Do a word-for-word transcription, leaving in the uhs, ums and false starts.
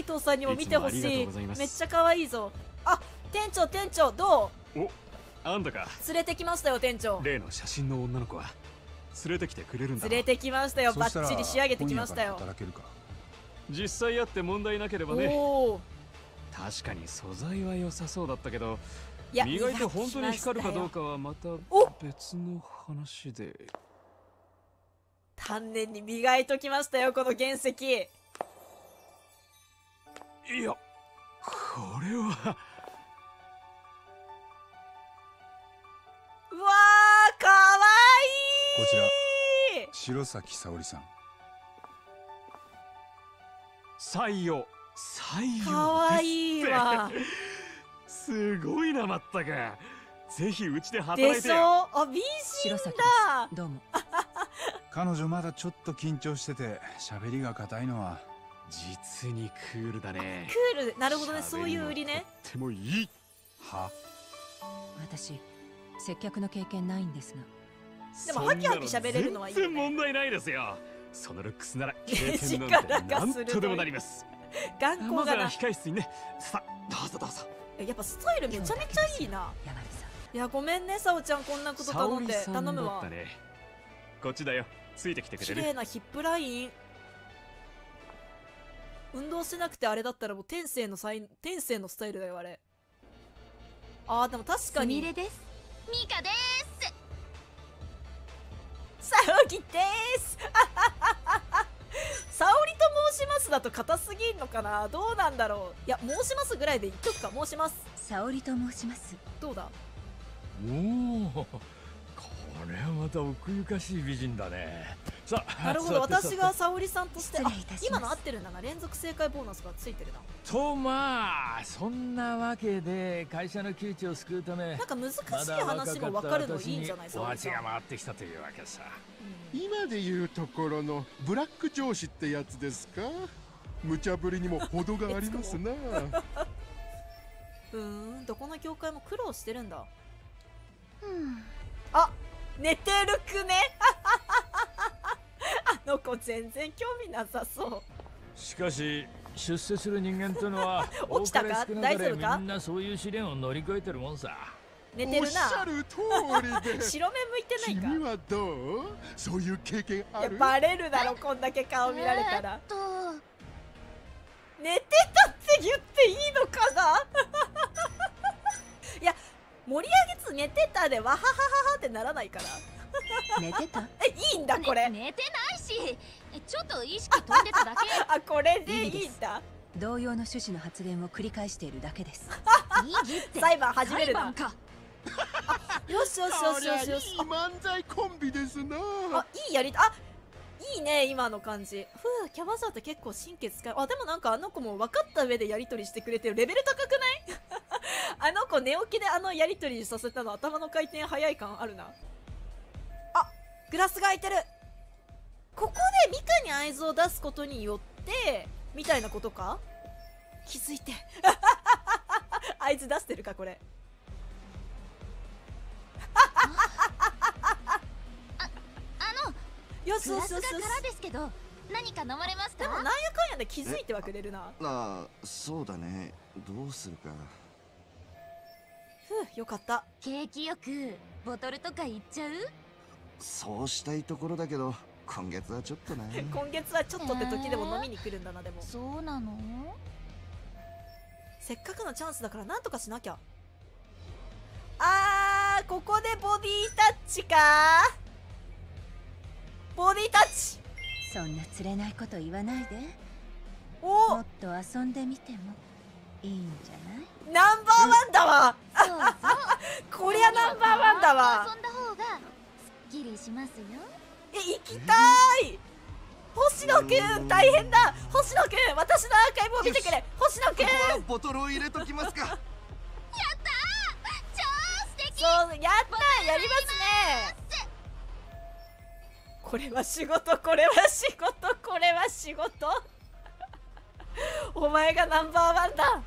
海藤さんにも見てほしい。めっちゃ可愛いぞ。あ、店長店長どう？お、あんたか。連れてきましたよ店長。例の写真の女の子は連れてきてくれるんだ。連れてきましたよ。バッチリ仕上げてきましたよ。実際やって問題なければね。確かに素材は良さそうだったけど、磨いて本当に光るかどうかはまた別の話で。丹念に磨いときましたよこの原石。いや、これは。うわあ、かわいい。こちら白崎沙織さん。採用。採用。かわいいわ。すごいなまったく。ぜひうちで働いてよ。でしょ。あ、美人だ。どうも。彼女まだちょっと緊張してて喋りが硬いのは。実にクールだね。クール、なるほどね、そういう売りね。とってもいい。は？私接客の経験ないんですが。でもハキハキ喋れるのはいいよね。全然問題ないですよ。そのルックスなら経験なんてなんとでもなります。眼光がな。控え室にね。さあ、どうぞどうぞ。やっぱスタイルめちゃめちゃいいな。いや、ごめんねサオちゃん、こんなこと頼んで。頼むわ。こっちだよ。ついてきてくれる。綺麗なヒップライン。運動しなくてあれだったらもう天性のサイン、天性のスタイルだよあれ。ああ、でも確かに。ミカです。ミカです。サオキです。サオリと申しますだと硬すぎんのかな。どうなんだろう。いや、申しますぐらいで一曲か。申します。サオリと申します。どうだ。おお。これはまた奥ゆかしい美人だね。さあ、なるほど、私が沙織さんとして、あ、今の合ってるんだな、連続正解ボーナスがついてるな。とまあ、そんなわけで会社の窮地を救うため、なんか難しい話も分かるのいいんじゃないですか。お鉢が回ってきたというわけさ。うん、今でいうところのブラック上司ってやつですか。無茶ぶりにも程がありますな。うーん、どこの業界も苦労してるんだ。うん、あ。寝てるくね。あの子全然興味なさそう。しかし出世する人間というのは起きたか大丈夫か。みんなそういう試練を乗り越えてるもんさ。寝てるな。おっしゃる通りで。白目向いてないか。君はどう？そういう経験ある？いや、バレるだろこんだけ顔見られたら。寝てたって言っていいのかな。いや。盛り上げつ寝てたでわははははってならないから。寝てた？え、いいんだこれ。寝てないし、ちょっと意識飛んでただけ。あ、これでいいんだ。同様の趣旨の発言を繰り返しているだけです。裁判始めるな。よしよしよしよしよし。漫才コンビですな。あ、いいやりた。あ、いいね今の感じ。ふう、キャバ嬢って結構神経使う。あ、でもなんかあの子も分かった上でやり取りしてくれてる。レベル高くない？あの子寝起きであのやり取りさせたの、頭の回転早い感あるな。あ、グラスが開いてる。ここでミカに合図を出すことによってみたいなことか。気づいて合図出してるかこれ。あ、あのグラスが空ですけど何か飲まれますか。でもなんやかんやで気づいてはくれるな。あ、そうだね、どうするか。よかった。景気よくボトルとかいっちゃう？そうしたいところだけど、今月はちょっとな。今月はちょっとって時でも飲みに来るんだな、でも。そうなの？せっかくのチャンスだからなんとかしなきゃ。あー、ここでボディタッチかー。ボディタッチ。そんな釣れないこと言わないで。おお。もっと遊んでみてもいいんじゃない？ナンバーワンだわ。こりゃナンバーワンだわ。遊んだ方がすっきりしますよ。え、行きたい。星野くん大変だ。星野くん、私のアーカイブを見てくれ。星野くん、ここはボトルを入れときますか。やったー、超素敵。そう、やったー、やりますね。これは仕事、これは仕事、これは仕事。お前がナンバーワンだ。